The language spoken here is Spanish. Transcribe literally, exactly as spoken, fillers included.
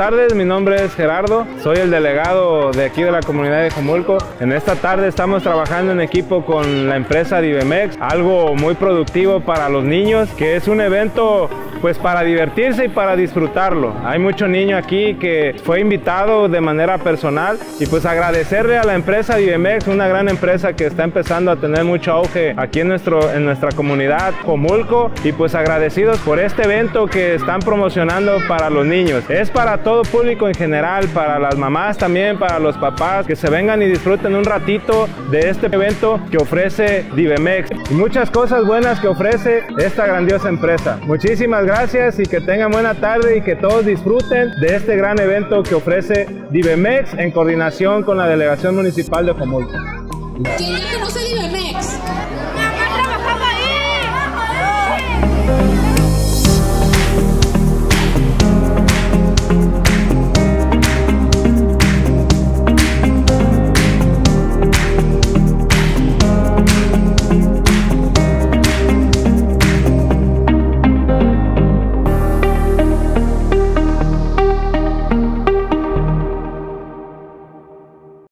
tardes, mi nombre es Gerardo, soy el delegado de aquí de la comunidad de Jomulco. En esta tarde estamos trabajando en equipo con la empresa Divemex, algo muy productivo para los niños, que es un evento pues para divertirse y para disfrutarlo. Hay mucho niño aquí que fue invitado de manera personal y pues agradecerle a la empresa Divemex, una gran empresa que está empezando a tener mucho auge aquí en, nuestro, en nuestra comunidad Jomulco, y pues agradecidos por este evento que están promocionando para los niños. Es para todo público en general, para las mamás también, para los papás, que se vengan y disfruten un ratito de este evento que ofrece Divemex y muchas cosas buenas que ofrece esta grandiosa empresa. Muchísimas gracias. Gracias y que tengan buena tarde y que todos disfruten de este gran evento que ofrece Divemex en coordinación con la Delegación Municipal de Jomulco. ¿Quién ya conoce Divemex?